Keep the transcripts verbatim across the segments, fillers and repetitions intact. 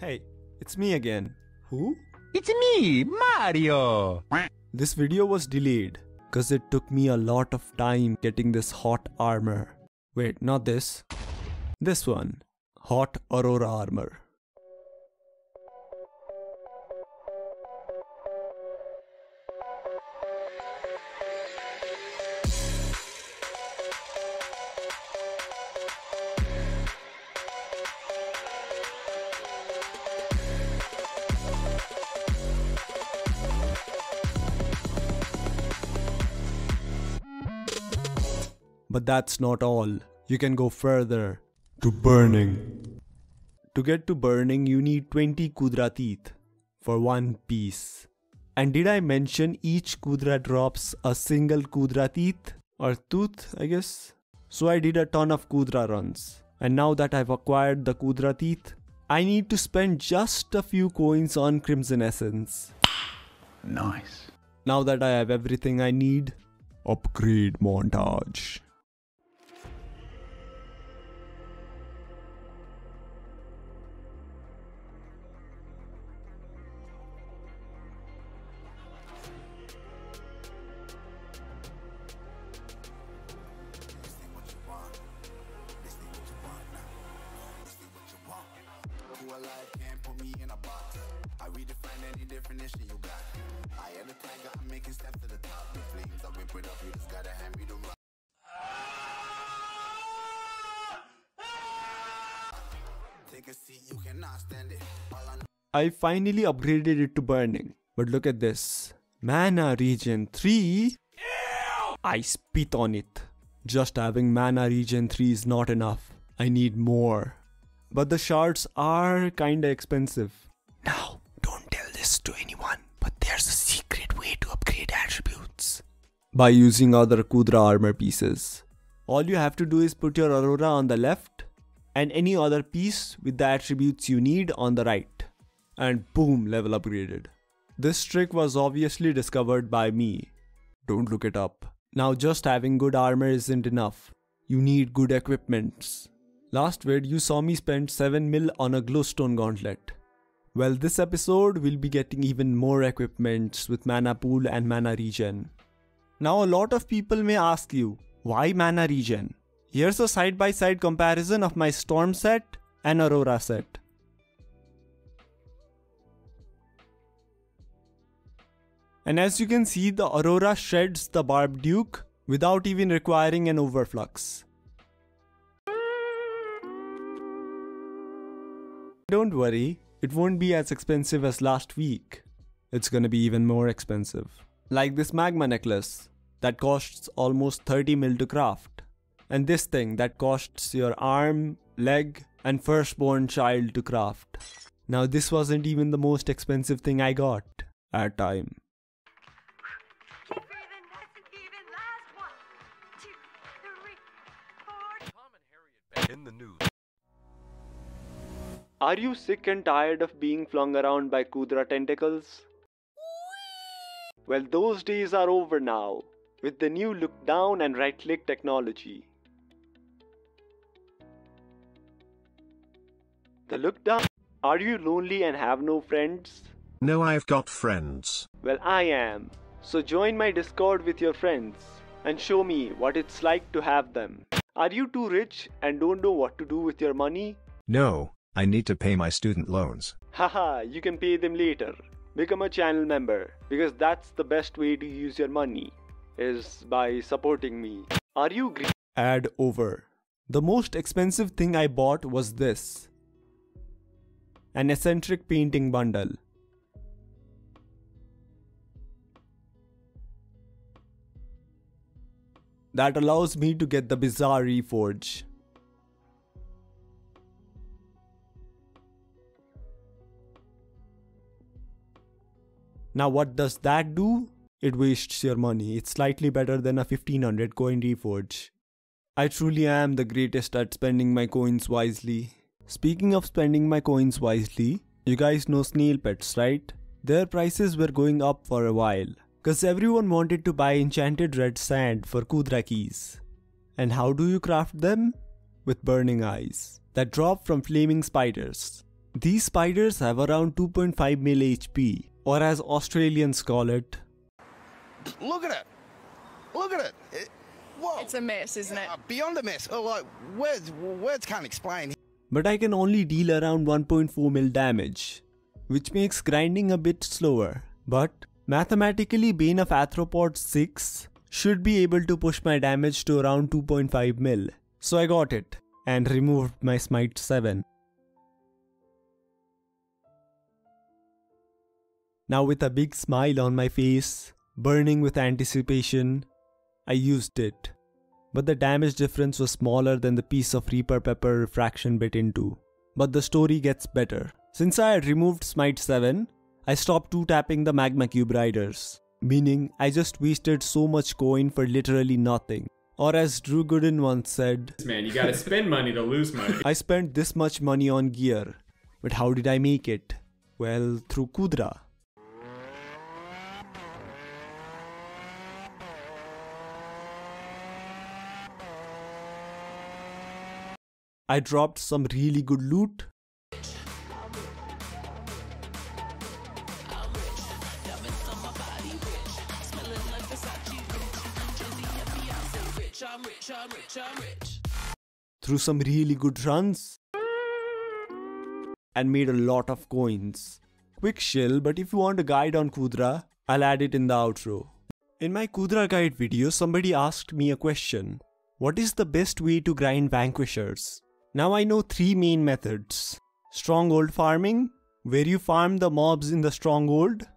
Hey, it's me again. Who? It's me, Mario! This video was delayed, cause it took me a lot of time getting this hot armor. Wait, not this. This one. Hot Aurora armor. But that's not all. You can go further. To burning. To get to burning, you need twenty Kudra teeth for one piece. And did I mention each Kudra drops a single Kudra teeth? Or tooth, I guess? So I did a ton of Kudra runs. And now that I've acquired the Kudra teeth, I need to spend just a few coins on Crimson Essence. Nice. Now that I have everything I need, upgrade montage. I finally upgraded it to burning, but look at this. Mana region three? Ew! I spit on it. Just having mana region three is not enough. I need more. But the shards are kinda expensive. Now, don't tell this to anyone, but there's a secret way to upgrade attributes. By using other Kudra armor pieces. All you have to do is put your Aurora on the left, and any other piece with the attributes you need on the right. And boom, level upgraded. This trick was obviously discovered by me. Don't look it up. Now just having good armor isn't enough. You need good equipments. Last vid you saw me spend seven mil on a glowstone gauntlet. Well, this episode we'll be getting even more equipments with mana pool and mana regen. Now a lot of people may ask you, why mana regen? Here's a side by side comparison of my storm set and Aurora set. And as you can see, the Aurora shreds the Barb Duke without even requiring an overflux. Don't worry, it won't be as expensive as last week. It's gonna be even more expensive. Like this magma necklace, that costs almost thirty mil to craft. And this thing that costs your arm, leg, and firstborn child to craft. Now this wasn't even the most expensive thing I got at time. In the news. Are you sick and tired of being flung around by Kudra tentacles? Whee! Well, those days are over now, with the new look down and right click technology. The look down. Are you lonely and have no friends? No, I've got friends. Well, I am. So join my Discord with your friends and show me what it's like to have them. Are you too rich and don't know what to do with your money? No, I need to pay my student loans. Haha, you can pay them later. Become a channel member, because that's the best way to use your money, is by supporting me. Are you greedy? Ad over. The most expensive thing I bought was this. An eccentric painting bundle. That allows me to get the bizarre reforge. Now what does that do? It wastes your money. It's slightly better than a fifteen hundred coin reforge. I truly am the greatest at spending my coins wisely. Speaking of spending my coins wisely, you guys know snail pets, right? Their prices were going up for a while. Cause everyone wanted to buy enchanted red sand for Kudrakis. And how do you craft them? With burning eyes that drop from flaming spiders. These spiders have around two point five mil H P, or as Australians call it. Look at it! Look at it! it whoa. It's a mess, isn't it? Uh, beyond a mess. Oh, like, words, words can't explain. But I can only deal around one point four mil damage, which makes grinding a bit slower. But mathematically, Bane of Arthropod six should be able to push my damage to around two point five mil. So I got it, and removed my Smite seven. Now with a big smile on my face, burning with anticipation, I used it. But the damage difference was smaller than the piece of Reaper Pepper Refraction bit into. But the story gets better. Since I had removed Smite seven, I stopped two-tapping the Magma Cube Riders. Meaning, I just wasted so much coin for literally nothing. Or as Drew Gooden once said, man, you gotta spend money to lose money. I spent this much money on gear. But how did I make it? Well, through Kudra. I dropped some really good loot. Through some really good runs. And made a lot of coins. Quick shill, but if you want a guide on Kudra, I'll add it in the outro. In my Kudra guide video, somebody asked me a question. What is the best way to grind vanquishers? Now I know three main methods. Stronghold farming, where you farm the mobs in the stronghold.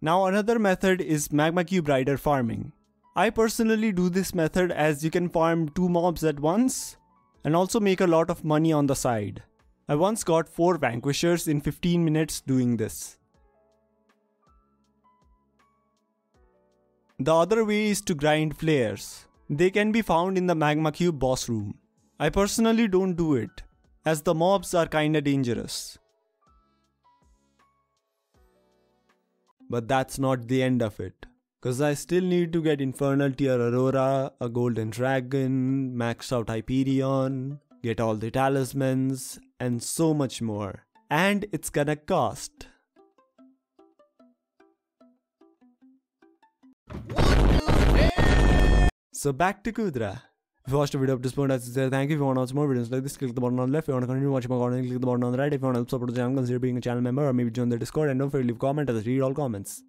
Now another method is Magma Cube Rider farming. I personally do this method as you can farm two mobs at once and also make a lot of money on the side. I once got four vanquishers in fifteen minutes doing this. The other way is to grind flares. They can be found in the Magma Cube boss room. I personally don't do it, as the mobs are kinda dangerous. But that's not the end of it, cause I still need to get infernal tier Aurora, a golden dragon, max out Hyperion, get all the talismans, and so much more. And it's gonna cost. So back to Kudra. If you watched the video up to this point, I say thank you. If you want to watch more videos like this, click the button on the left. If you want to continue watching my content, click the button on the right. If you want to help support the channel, consider being a channel member or maybe join the Discord. And don't forget to leave a comment as I read all comments.